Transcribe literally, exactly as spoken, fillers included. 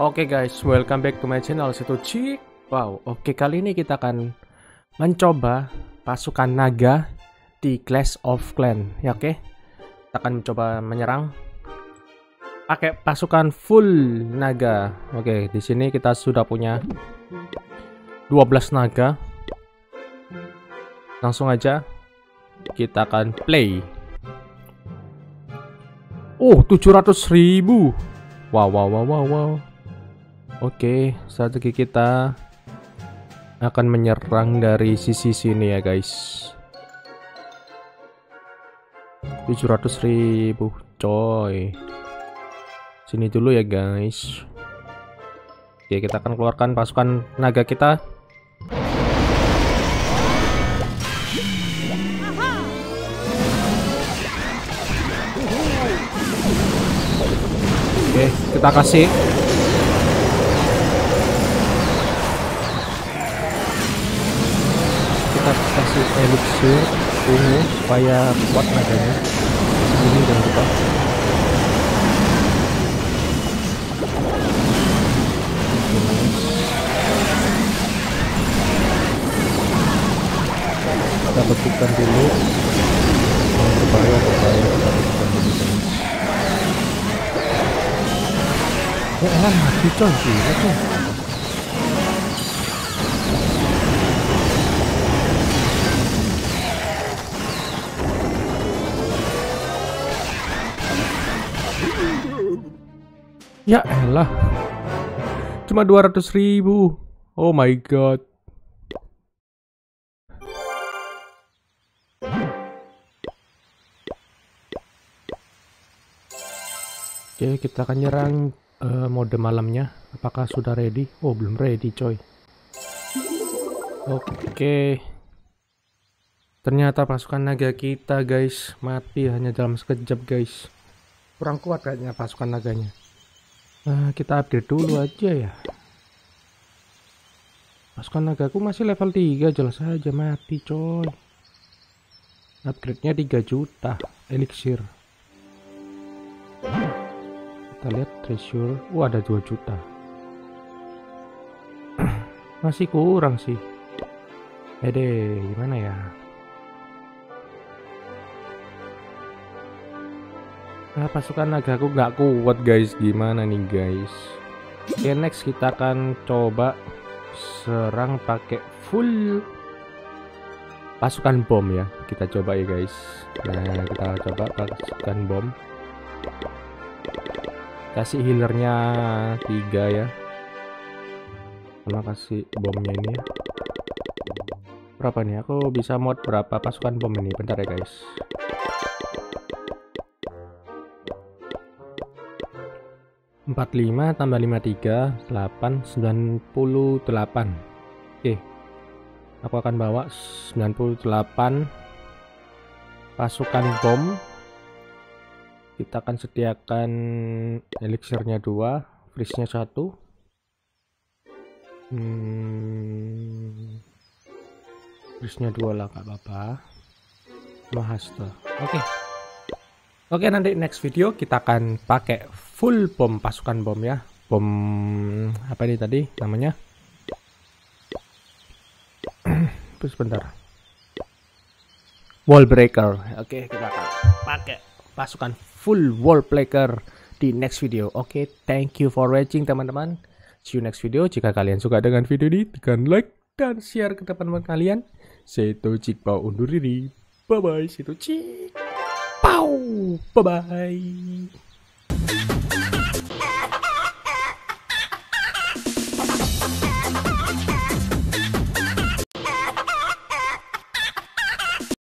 Oke okay guys, welcome back to my channel Zeto Chickpaw. Oke okay, kali ini kita akan mencoba pasukan naga di Clash of Clans. Ya oke, okay? Kita akan mencoba menyerang pakai pasukan full naga. Oke okay, di sini kita sudah punya dua belas naga. Langsung aja kita akan play. Oh, tujuh ratus ribu. Wow wow wow wow wow. Oke, strategi kita akan menyerang dari sisi sini ya guys. Tujuh ratus ribu coy. Sini dulu ya guys. Oke, kita akan keluarkan pasukan naga kita. Oke, kita kasih. Kita kasih elixir ungu supaya kuat naganya. Ini jangan lupa. Kita betulkan dulu. Berbahaya, berbahaya, berbahaya, berbahaya. Ya elah, mati coy, gila coy. Ya elah, cuma dua ratus ribu. Oh my god. Oke, kita akan nyerang uh, mode malamnya. Apakah sudah ready? Oh, belum ready coy. Oke, ternyata pasukan naga kita guys mati hanya dalam sekejap guys. Kurang kuat kayaknya pasukan naganya. Nah, kita update dulu aja ya. Pasukan nagaku masih level tiga, jelas aja mati coy. Upgrade-nya tiga juta elixir. Kita lihat treasure, wah ada dua juta. Masih kurang sih. Ede, gimana ya? Nah, pasukan nagaku nggak kuat guys, gimana nih guys? Oke, next kita akan coba serang pakai full pasukan bom ya. Kita coba ya guys. Nah, kita coba pasukan bom. Kasih healernya tiga ya. Sama kasih bomnya ini ya. Berapa nih? Aku bisa mod berapa pasukan bom ini? Bentar ya guys. empat puluh lima tambah lima puluh tiga, delapan, sembilan puluh delapan. Oke, aku akan bawa sembilan puluh delapan pasukan bom. Kita akan sediakan elixirnya dua, freeze-nya satu. hmm, freeze-nya dua lah, gak apa-apa. Mahasta. Oke. Oke, nanti next video kita akan pakai full bom pasukan bom ya. Bom apa ini tadi namanya? Terus bentar. Wall breaker. Oke, kita akan pakai pasukan full wall breaker di next video. Oke, thank you for watching teman-teman. See you next video. Jika kalian suka dengan video ini, tekan like dan share ke teman-teman kalian. Zeto Chickpaw undur diri. Bye bye, Zeto Chickpaw. Bye bye.